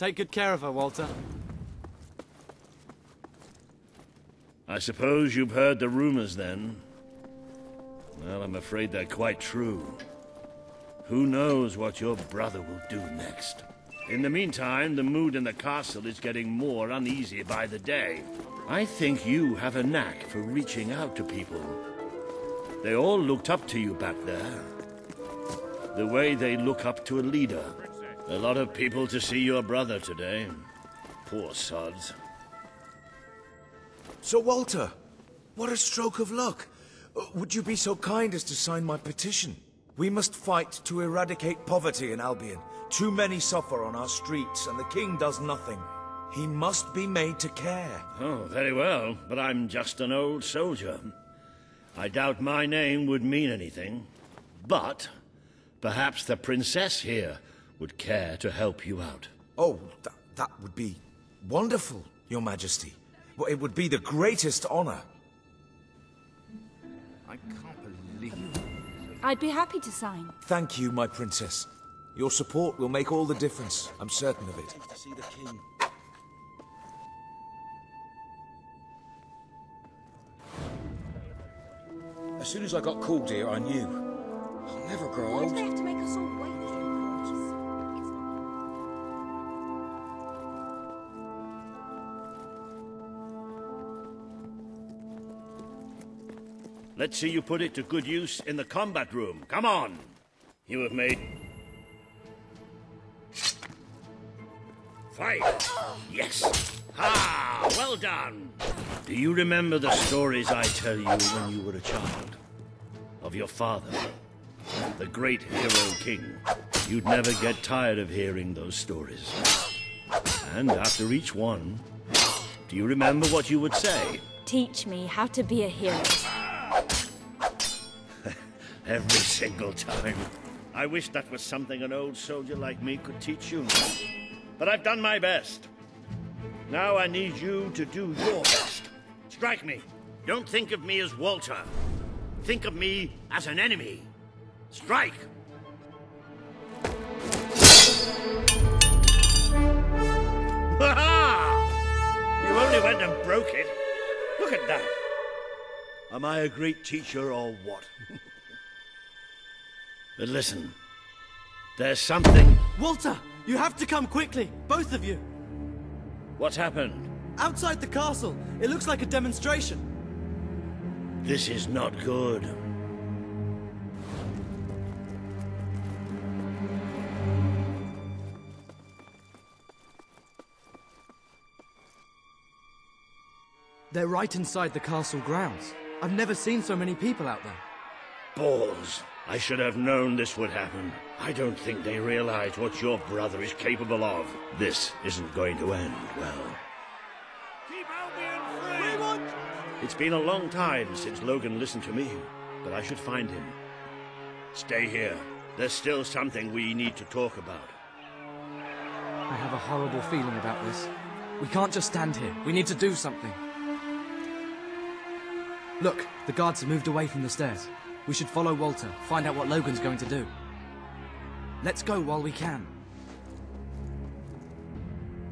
Take good care of her, Walter. I suppose you've heard the rumors, then? Well, I'm afraid they're quite true. Who knows what your brother will do next? In the meantime, the mood in the castle is getting more uneasy by the day. I think you have a knack for reaching out to people. They all looked up to you back there. The way they look up to a leader. A lot of people to see your brother today. Poor sods. Sir Walter, what a stroke of luck. Would you be so kind as to sign my petition? We must fight to eradicate poverty in Albion. Too many suffer on our streets, and the king does nothing. He must be made to care. Oh, very well, but I'm just an old soldier. I doubt my name would mean anything. But perhaps the princess here would care to help you out. Oh, that would be wonderful, Your Majesty. Well, it would be the greatest honor. I can't believe it. I'd be happy to sign. Thank you, my princess. Your support will make all the difference. I'm certain of it. As soon as I got called here, I knew. I'll never grow old. Why do they have to make us all wait? Let's see you put it to good use in the combat room. Come on! You have made... Fight! Yes! Ha! Well done! Do you remember the stories I tell you when you were a child? Of your father, the great hero king. You'd never get tired of hearing those stories. And after each one, do you remember what you would say? Teach me how to be a hero. Every single time. I wish that was something an old soldier like me could teach you. But I've done my best. Now I need you to do your best. Strike me. Don't think of me as Walter. Think of me as an enemy. Strike! Ha-ha! You only went and broke it. Look at that. Am I a great teacher or what? But listen, there's something... Walter, you have to come quickly, both of you. What's happened? Outside the castle, it looks like a demonstration. This is not good. They're right inside the castle grounds. I've never seen so many people out there. Balls. I should have known this would happen. I don't think they realize what your brother is capable of. This isn't going to end well. Keep Albion free! It's been a long time since Logan listened to me, but I should find him. Stay here. There's still something we need to talk about. I have a horrible feeling about this. We can't just stand here. We need to do something. Look, the guards have moved away from the stairs. We should follow Walter, find out what Logan's going to do. Let's go while we can.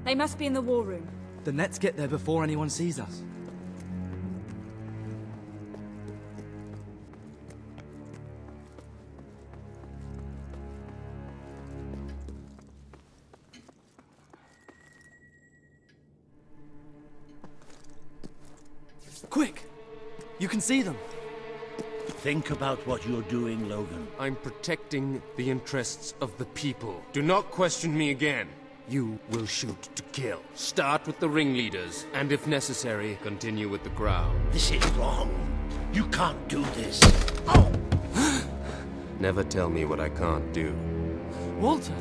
They must be in the war room. Then let's get there before anyone sees us. Quick! You can see them. Think about what you're doing, Logan. I'm protecting the interests of the people. Do not question me again. You will shoot to kill. Start with the ringleaders, and if necessary, continue with the crowd. This is wrong. You can't do this. Oh! Never tell me what I can't do. Walter!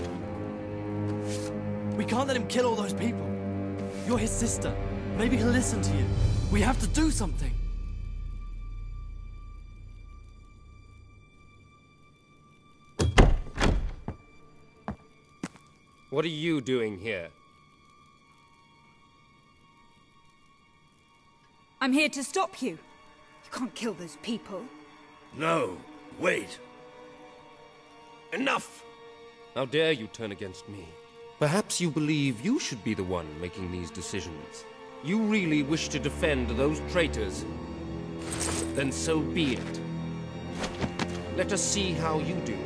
We can't let him kill all those people. You're his sister. Maybe he'll listen to you. We have to do something. What are you doing here? I'm here to stop you. You can't kill those people. No, wait. Enough! How dare you turn against me? Perhaps you believe you should be the one making these decisions. You really wish to defend those traitors? Then so be it. Let us see how you do.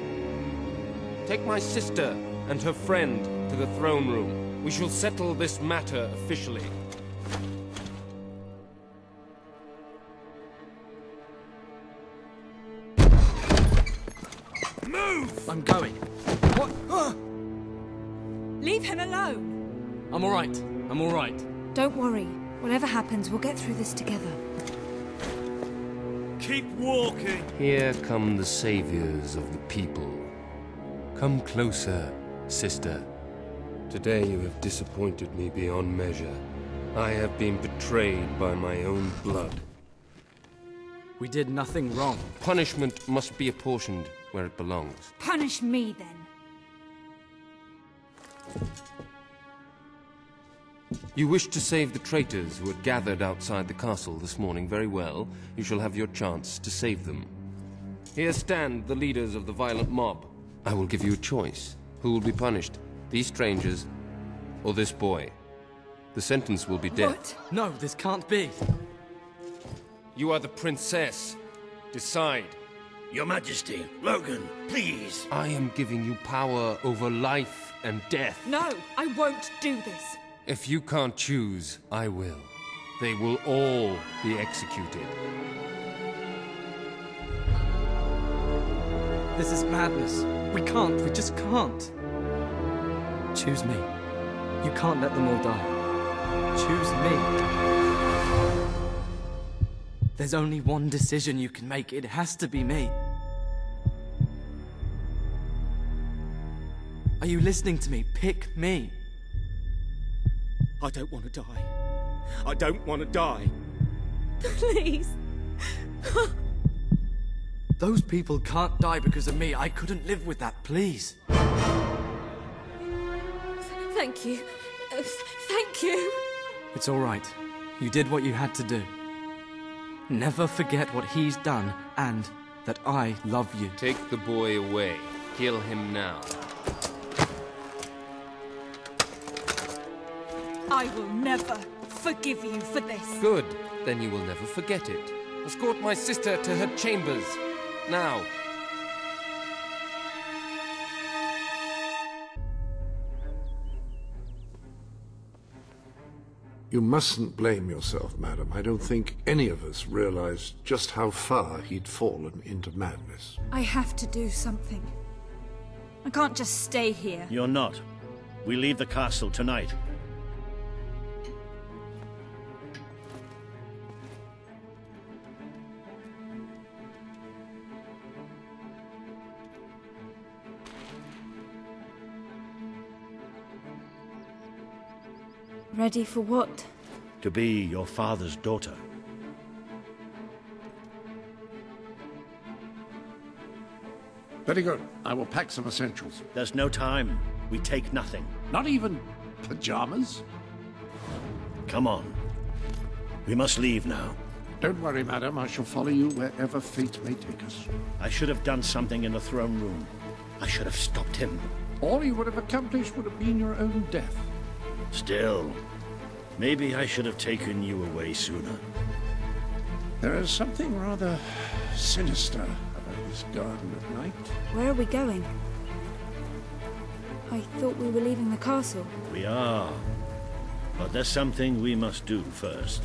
Take my sister and her friend to the throne room. We shall settle this matter officially. Move! I'm going. What? Leave him alone. I'm all right. I'm all right. Don't worry. Whatever happens, we'll get through this together. Keep walking. Here come the saviors of the people. Come closer, sister. Today you have disappointed me beyond measure. I have been betrayed by my own blood. We did nothing wrong. Punishment must be apportioned where it belongs. Punish me, then. You wished to save the traitors who had gathered outside the castle this morning. Very well. You shall have your chance to save them. Here stand the leaders of the violent mob. I will give you a choice. Who will be punished? These strangers or this boy? The sentence will be death. What? No, this can't be. You are the princess. Decide. Your Majesty, Logan, please. I am giving you power over life and death. No, I won't do this. If you can't choose, I will. They will all be executed. This is madness. We can't. We just can't. Choose me. You can't let them all die. Choose me. There's only one decision you can make. It has to be me. Are you listening to me? Pick me. I don't want to die. I don't want to die. Please. Those people can't die because of me. I couldn't live with that. Please. Thank you. Thank you. It's all right. You did what you had to do. Never forget what he's done, and that I love you. Take the boy away. Kill him now. I will never forgive you for this. Good. Then you will never forget it. Escort my sister to her chambers. Now. You mustn't blame yourself, madam. I don't think any of us realized just how far he'd fallen into madness. I have to do something. I can't just stay here. You're not. We leave the castle tonight. Ready for what? To be your father's daughter. Very good. I will pack some essentials. There's no time. We take nothing. Not even pajamas? Come on. We must leave now. Don't worry, madam. I shall follow you wherever fate may take us. I should have done something in the throne room. I should have stopped him. All you would have accomplished would have been your own death. Still, maybe I should have taken you away sooner. There is something rather sinister about this garden at night. Where are we going? I thought we were leaving the castle. We are, but there's something we must do first.